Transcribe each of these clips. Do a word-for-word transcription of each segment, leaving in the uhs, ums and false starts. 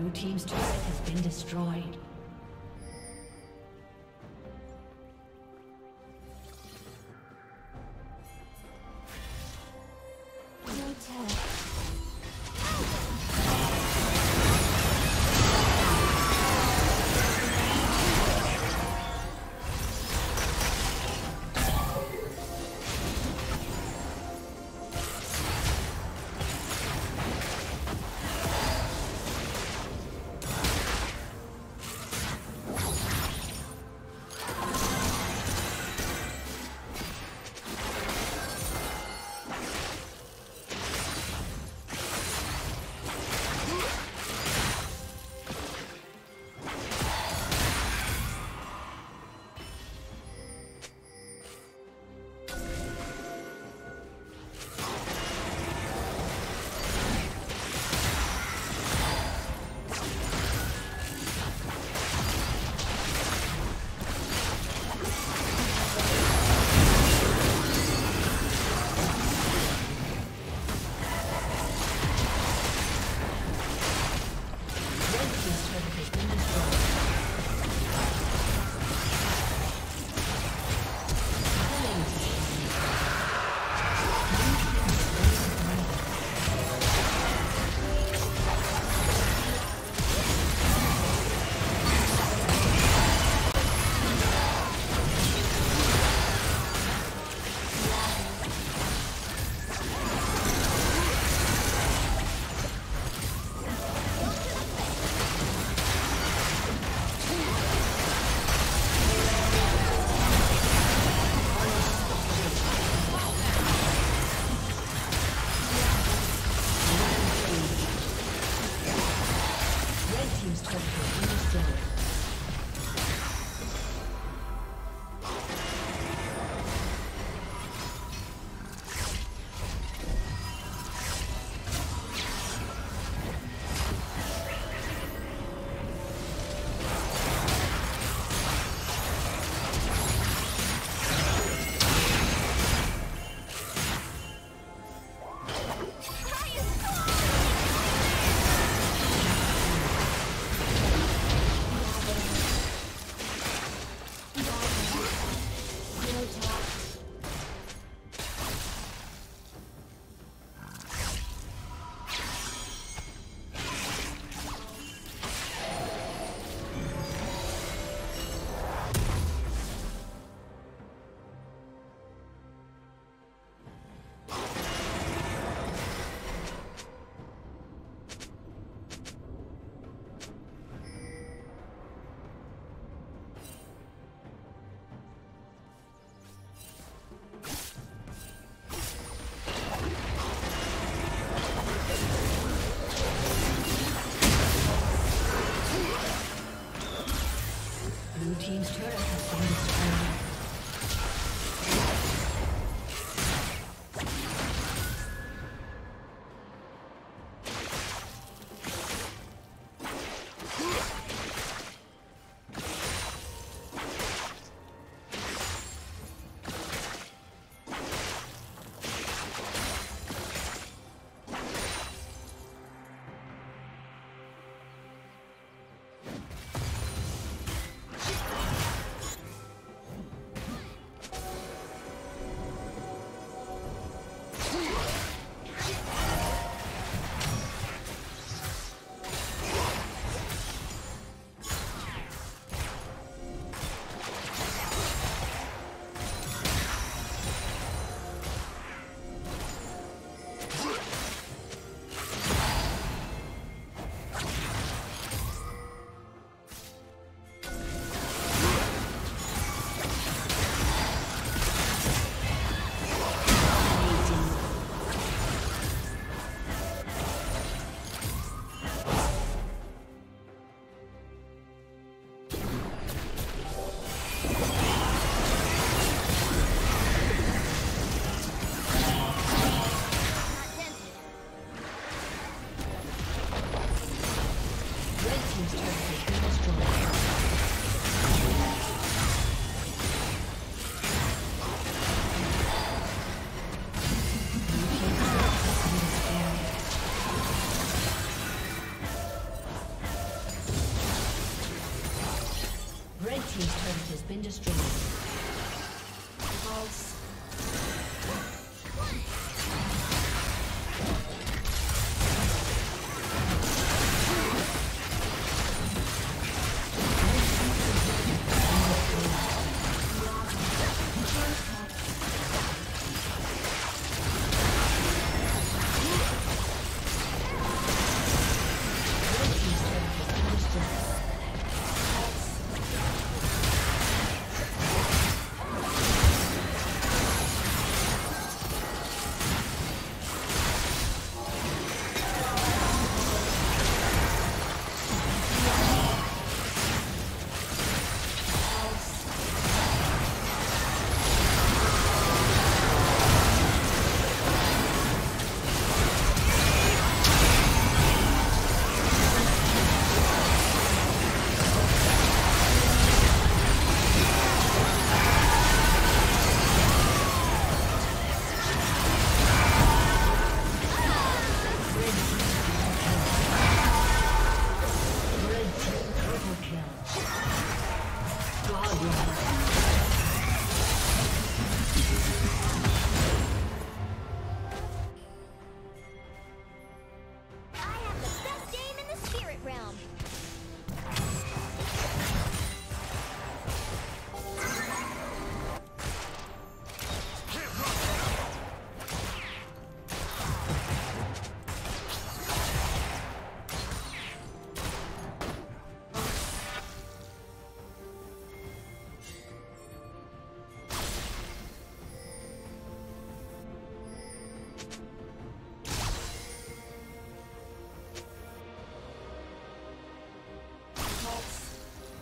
Blue team's turret has been destroyed. destroyed. False.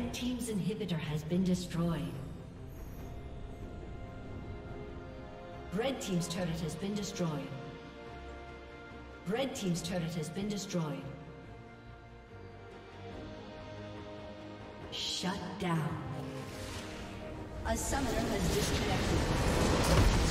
Red team's inhibitor has been destroyed. Red team's turret has been destroyed. Red team's turret has been destroyed. Shut down. A summoner has disconnected.